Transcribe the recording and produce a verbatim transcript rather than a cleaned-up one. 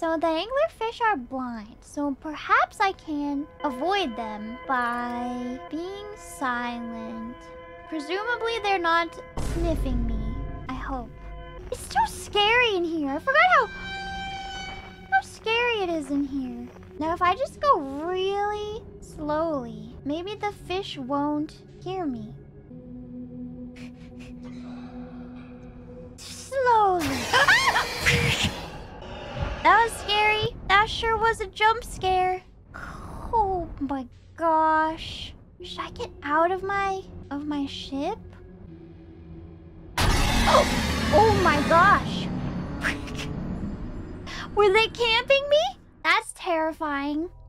So the anglerfish are blind, so perhaps I can avoid them by being silent. Presumably they're not sniffing me, I hope. It's so scary in here. I forgot how, how scary it is in here. Now if I just go really slowly, maybe the fish won't hear me. Slowly. That was scary. That sure was a jump scare. Oh my gosh. Should I get out of my of my ship? Oh, oh my gosh. Were they camping me? That's terrifying.